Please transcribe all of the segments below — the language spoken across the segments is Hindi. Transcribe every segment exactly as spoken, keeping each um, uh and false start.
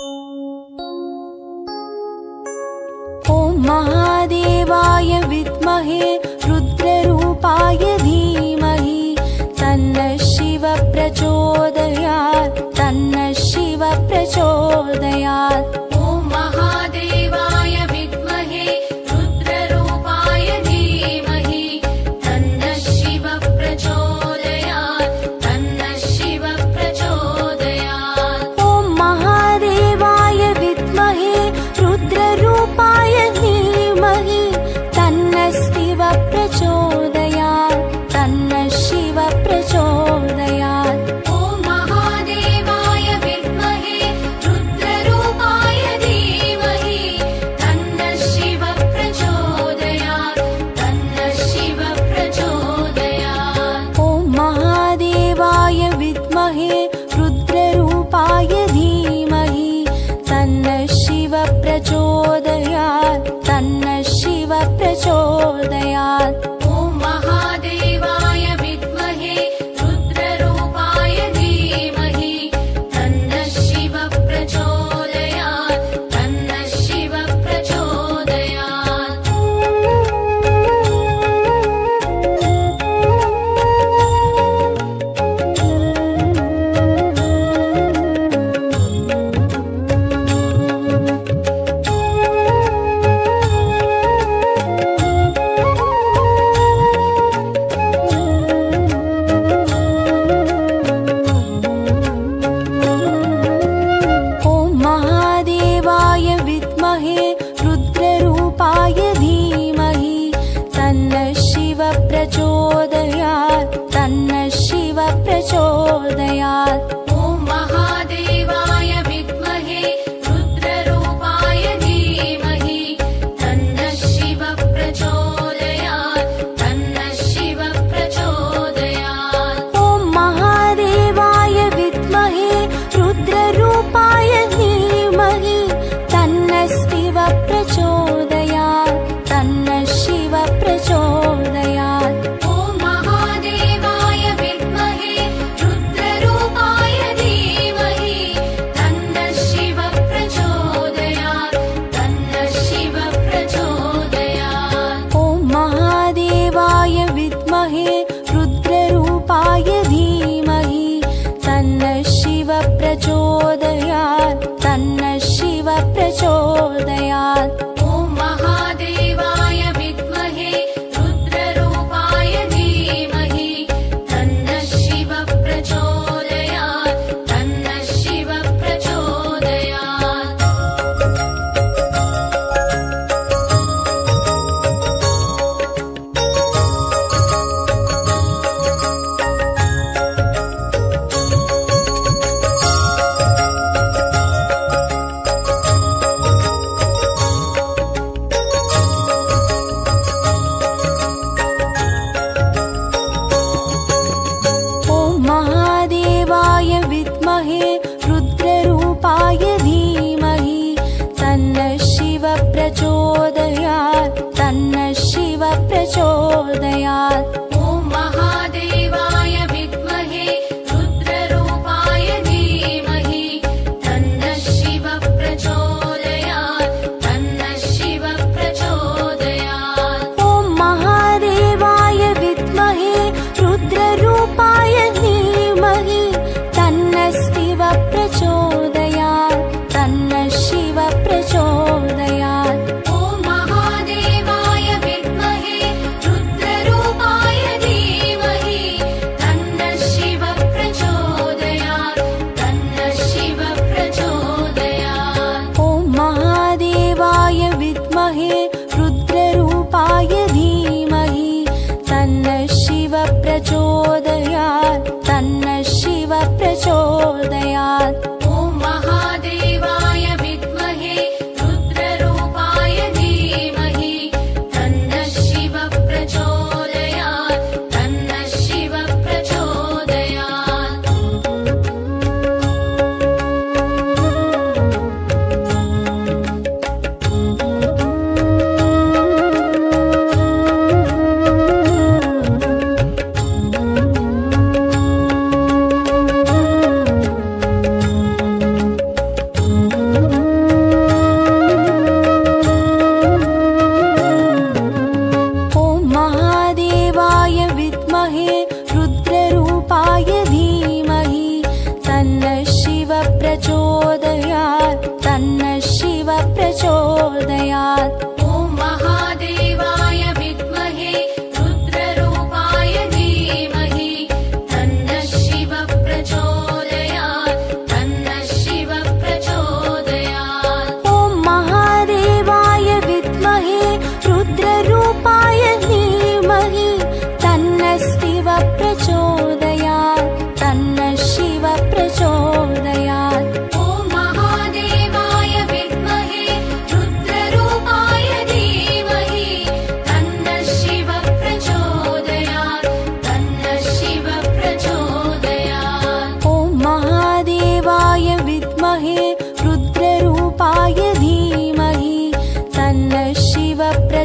ओम महादेवाय विद्महे रुद्ररूपाय धीमहि तन्नः शिव प्रचोदयात् तन्नः शिव प्रचोदयात्। प्रचोदयात्। ओम महादेवाय विद्महे रुद्ररूपाय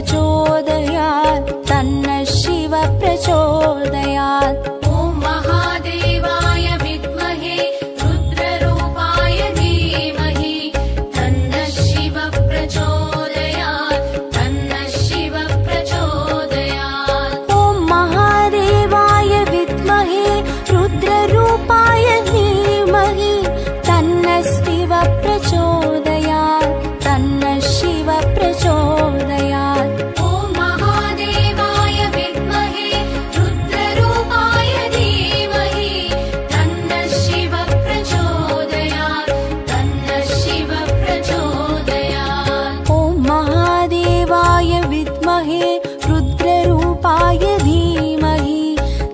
प्रचोदयात् तन्नः शिवः प्रचोदयात्। ॐ महादेवाय विद्महे रुद्ररूपाय धीमहि तन्नः शिवः प्रचोदयात् तन्नः शिवः प्रचोदयात्। ॐ महादेवाय विद्महे रुद्ररूपाय धीमहि तन्नः शिवः प्रचोदयात् तन्नः शिवः प्रचोदयात्। ॐ महादेवाय विद्महे रुद्ररूपाय धीमहि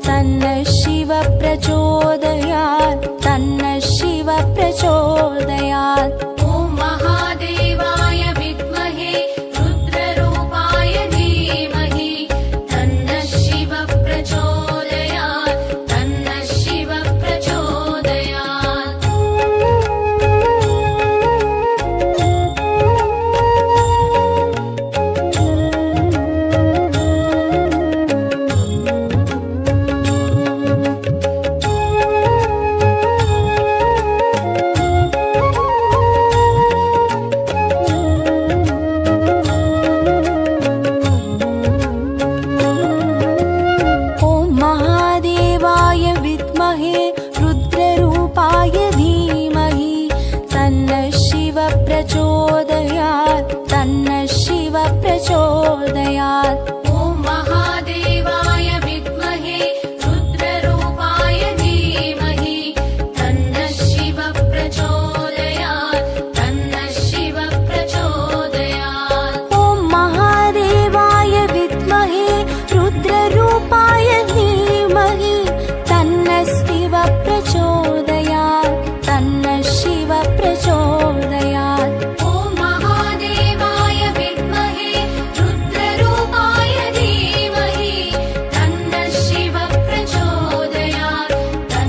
तन्नः शिवः प्रचोदयात् तन्नः शिवः प्रचोदयात्। ॐ महादेवाय विद्महे रुद्ररूपाय धीमहि तन्नः शिवः प्रचोदयात् तन्नः शिवः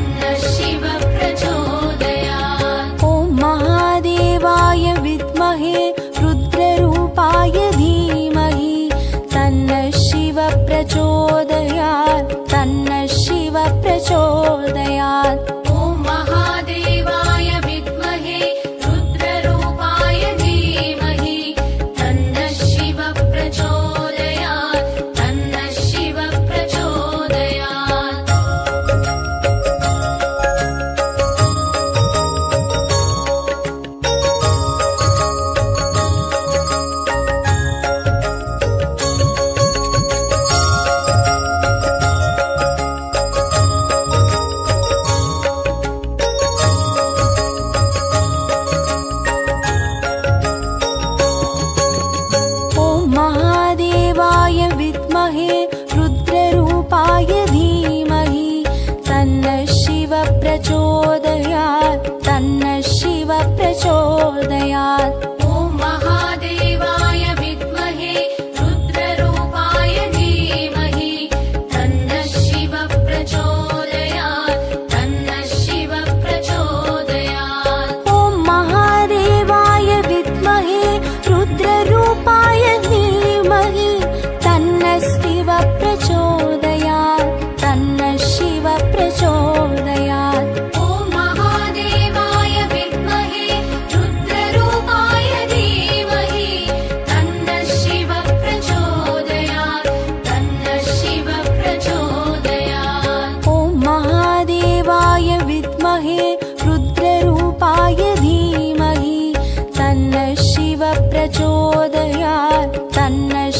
प्रचोदयात्। ॐ महादेवाय विद्महे रुद्ररूपाय धीमहि तन्नः शिवः प्रचोदयात् तन्नः शिवः प्रचोदयात्। ॐ महादेवाय विद्महे रुद्ररूपाय धीमहि तन्नः शिवः प्रचोदयात् तन्नः शिवः प्रचोदयात्। ॐ महादेवाय विद्महे रुद्ररूपाय धीमहि तन्नः शिवः प्रचोदयात् तन्नः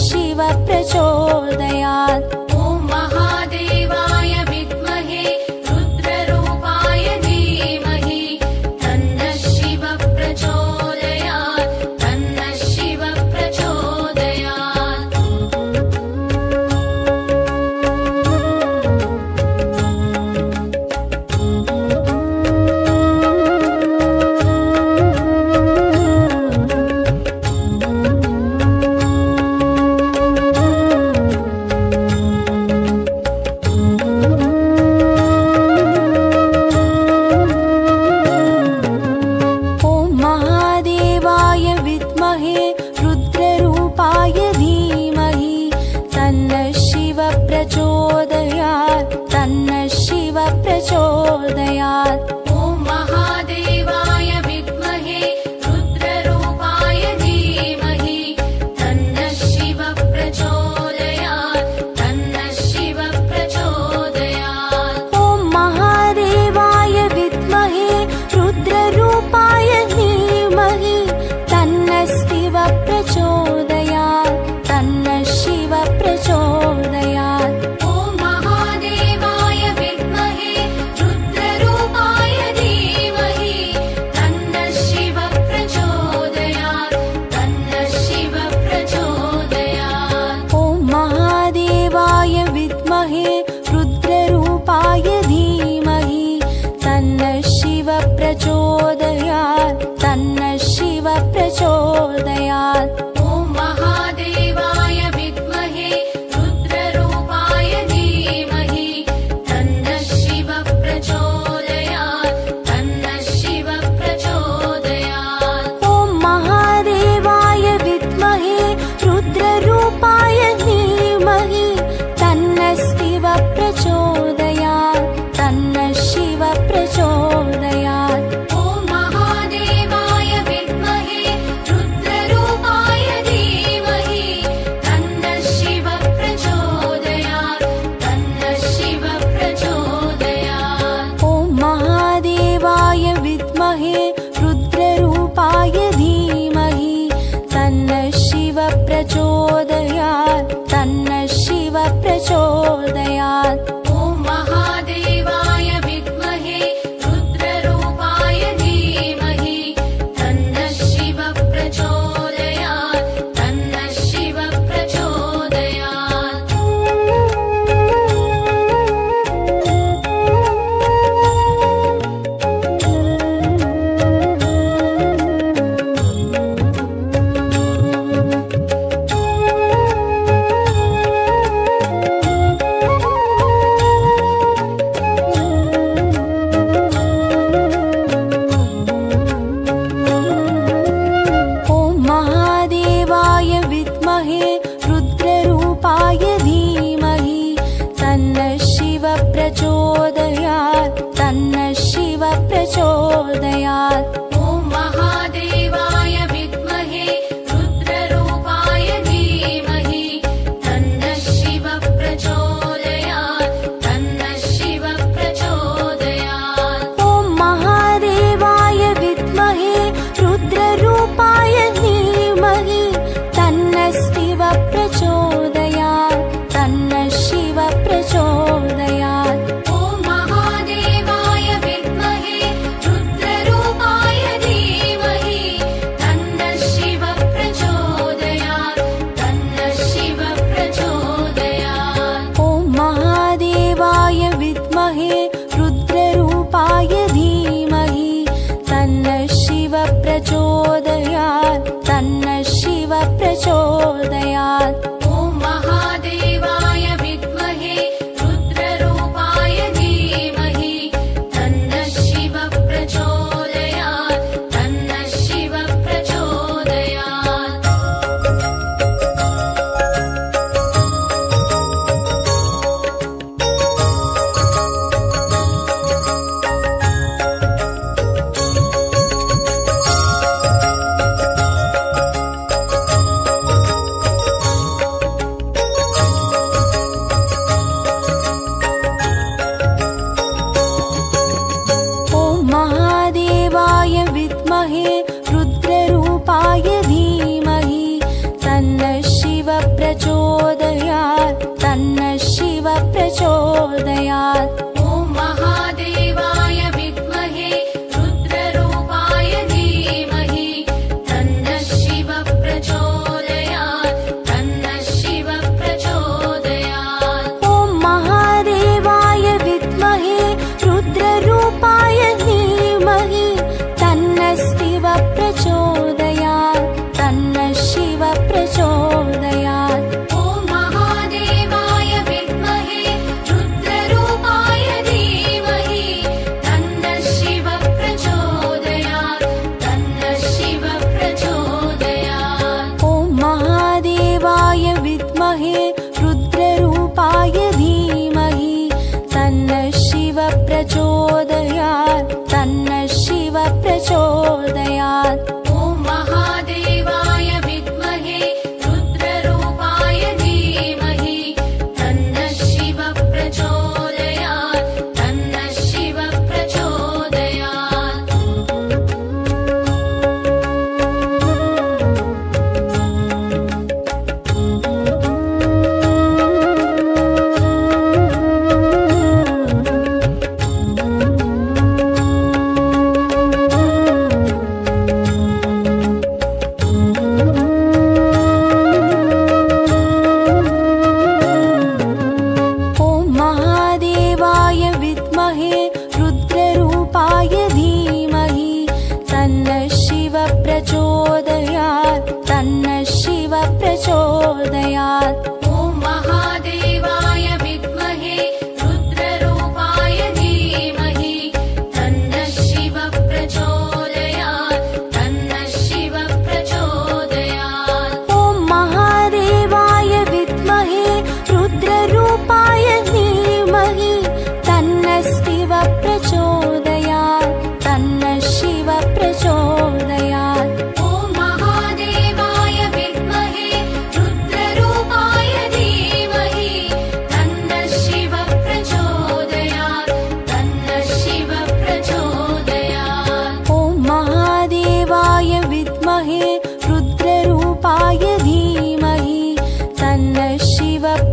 शिवः प्रचोदयात्। ॐ महादेवाय विद्महे रुद्ररूपाय धीमहि तन्नः शिवः प्रचोदयात् तन्नः शिवः प्रचोदयात्। ॐ महादेवाय विद्महे रुद्ररूपाय धीमहि तन्नः शिवः प्रचोदयात् तन्नः शिवः प्रचोदयात्। ॐ महादेवाय विद्महे रुद्ररूपाय धीमहि तन्नः शिवः प्रचोदयात् तन्नः शिवः प्रचोदयात्। ॐ महादेवाय विद्महे रुद्ररूपाय धीमहि तन्नः शिवः प्रचोदयात् तन्नः शिवः प्रचोदयात्। ॐ महादेवाय विद्महे रुद्ररूपाय धीमहि तन्नः शिवः प्रचोदयात् तन्नः शिवः प्रचोदयात्। ॐ महादेवाय विद्महे रुद्ररूपाय धीमहि तन्नः शिवः प्रचोदयात् तन्नः शिवः प्रचोदयात्। ॐ महादेवाय विद्महे रुद्ररूपाय धीमहि तन्नः शिवः प्रचोदयात् तन्नः शिवः प्रचोदयात्। ॐ महादेवाय विद्महे रुद्ररूपाय धीमहि तन्नः शिवः प्रचोदयात् तन्नः शिवः प्रचोदयात्। ॐ महादेवाय विद्महे रुद्ररूपाय धीमहि तन्नः शिवः प्रचोदयात् तन्नः शिवः प्रचोदयात्। ॐ महादेवाय विद्महे रुद्ररूपाय धीमहि तन्नः शिवः प्रचोदयात् तन्नः शिवः प्रचोदयात्। प्रचोदयात्। ओम महादेवाय विद्महे रुद्ररूपाय धीमहि तन्नः शिवः प्रचोदयात् तन्नः शिवः प्रचोदयात्। ओम महादेवाय विद्महे रुद्ररूपाय धीमहि तन्नः शिवः प्रचोदयात् तन्नः शिवः प्रचोदयात्। ओम महादेवाय विद्महे रुद्ररूपाय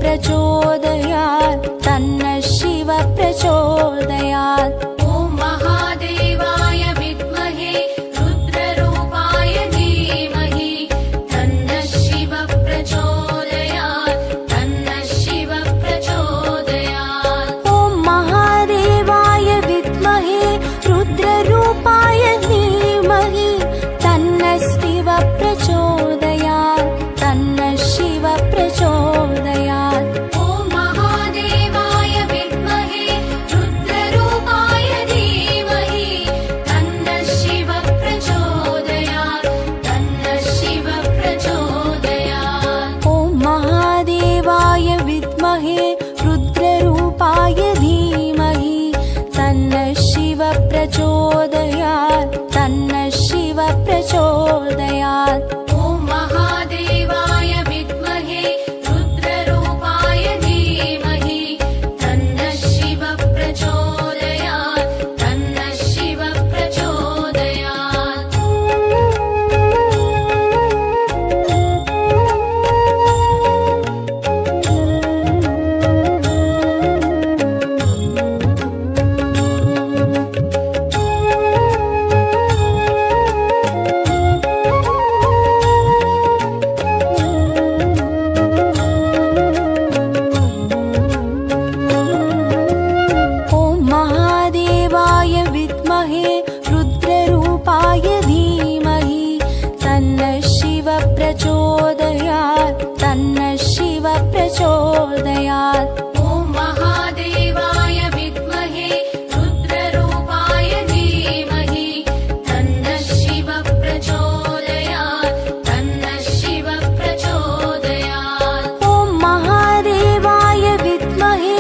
प्रचोदयात् तन्नः शिवः प्रचोदयात्। ॐ महादेवाय विद्महे रुद्ररूपाय धीमहि तन्नः शिवः प्रचोदयात् तन्नः शिवः प्रचोदयात्। ॐ महादेवाय विद्महे रुद्ररूपाय धीमहि तन्नः शिवः प्रचोदयात् तन्नः शिवः प्रचोदयात्। प्रचोदयात् तन्नः शिवः प्रचोदयात्। ॐ महादेवाय विद्महे रुद्ररूपाय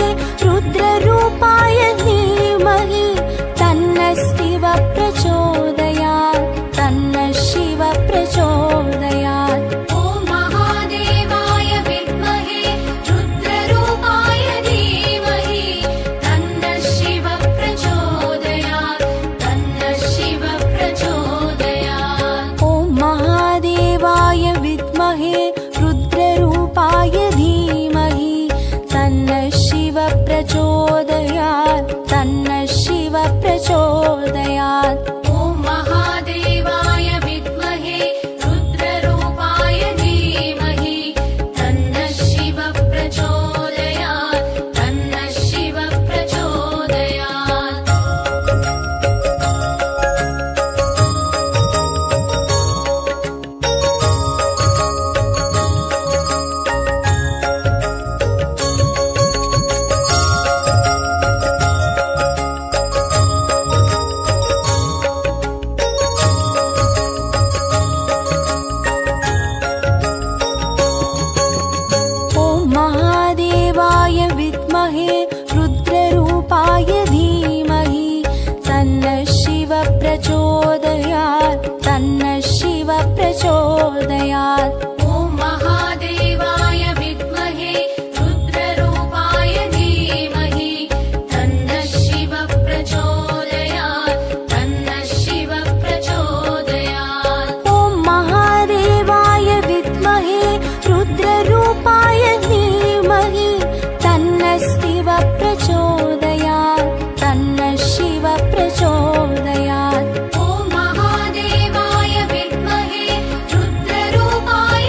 धीमहि तन्नः शिवः प्रचोदयात् तन्नः शिवः प्रचोदयात्। प्रचोदयात् तन्नः शिवः प्रचोदयात्। ॐ महादेवाय विद्महे रुद्ररूपाय धीमहि तन्नः शिवः प्रचोदयात् तन्नः शिवः प्रचोदयात्। ॐ महादेवाय विद्महे रुद्ररूपाय धीमहि तन्नः शिवः प्रचोदयात् तन्नः शिवः प्रचोदयात्। ॐ महादेवाय विद्महे रुद्ररूपाय धीमहि तन्नः शिवः प्रचोदयात् तन्नः शिवः प्रचोदयात्। ॐ महादेवाय विद्महे रुद्ररूपाय धीमहि तन्नः शिवः प्रचोदयात् तन्नः शिवः प्रचोदयात्। ॐ महादेवाय विद्महे रुद्ररूपाय धीमहि तन्नः शिवः प्रचोदयात् तन्नः शिवः प्रचोदयात्। प्रचोदयात् तन्नः शिवः प्रचोदयात्। ॐ महादेवाय विद्महे रुद्ररूपाय धीमहि तन्नः शिवः प्रचोदयात् तन्नः शिवः प्रचोदयात्। ॐ महादेवाय विद्महे रुद्ररूपाय धीमहि तन्नः शिवः प्रचोदयात् तन्नः शिवः प्रचोदयात्। ॐ महादेवाय विद्महे रुद्ररूपाय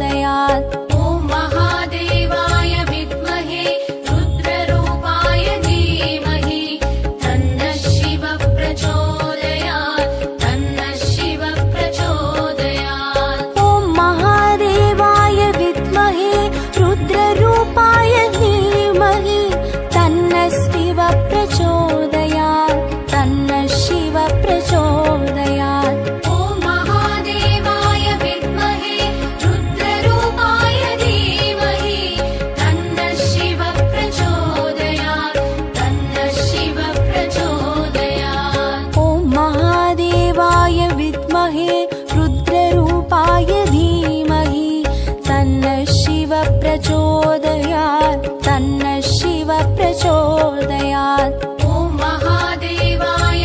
दयात्। ओम महादेवाय विद्महे रुद्ररूपाय धीमहि तन्नः शिव प्रचोदयात् तन्नः शिव प्रचोदयात्। ओम महादेवाय विद्महे रुद्ररूपाय धीमहि तन्नः शिव प्रचोदयात् तन्नः शिव प्रचोदयात्। प्रचोदयात् तन्नः शिव प्रचोदयात्। ओम महादेवाय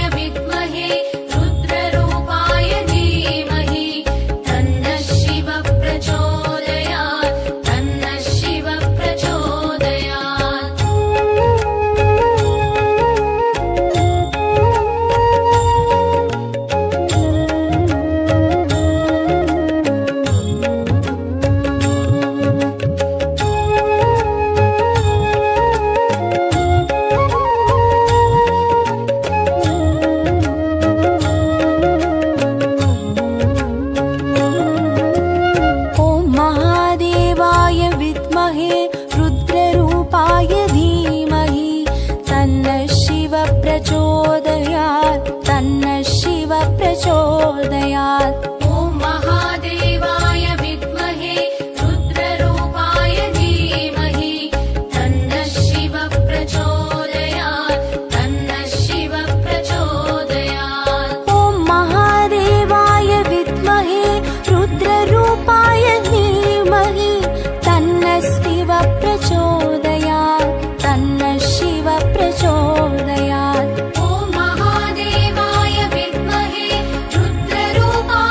विद्महे रुद्ररूपाय धीमहि तन्नः शिव प्रचोदयात् तन्नः शिव प्रचोदयात् तन्नः शिव प्रचोदयात्। ओम महादेवाय विद्महे रुद्ररूपाय धीमहि तन्नः शिव प्रचोदयात् तन्नः शिव प्रचोदयात्। ओम महादेवाय विद्महे रुद्ररूपाय धीमहि तन्नः शिव प्रचोदयात् तन्नः शिव प्रचोदयात्। ओम महादेवाय विद्महे रुद्ररूपाय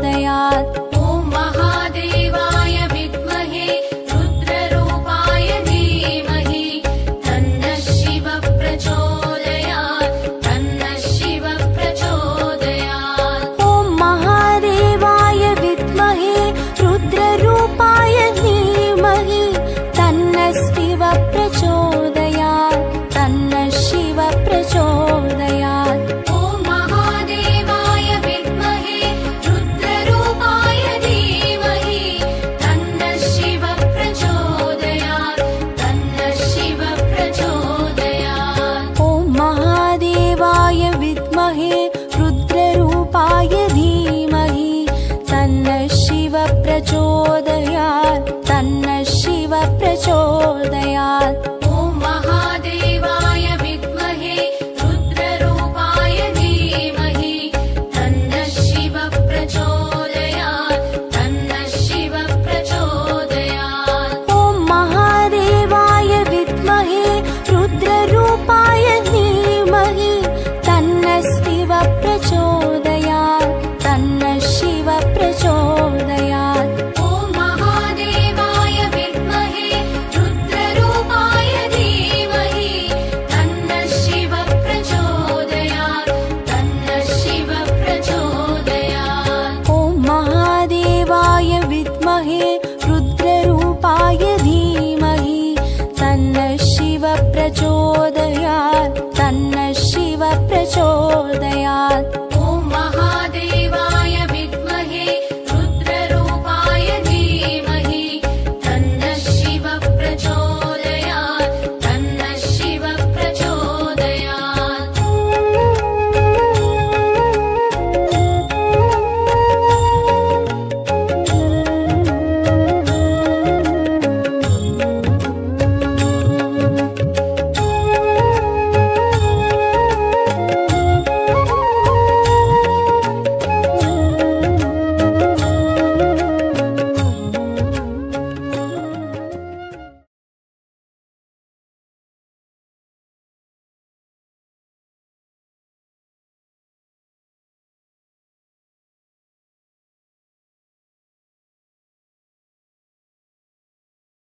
प्रचोदयात्। ॐ महादेवाय विद्महे रुद्ररूपाय धीमहि तन्नः शिवः प्रचोदयात् तन्नः शिवः प्रचोदयात्। ॐ महादेवाय विद्महे रुद्ररूपाय धीमहि तन्नः शिवः प्रचोदयात् तन्नः शिवः प्रचोदयात्। रुद्ररूपाय धीमहि तन्नः शिवः प्रचोदयात्।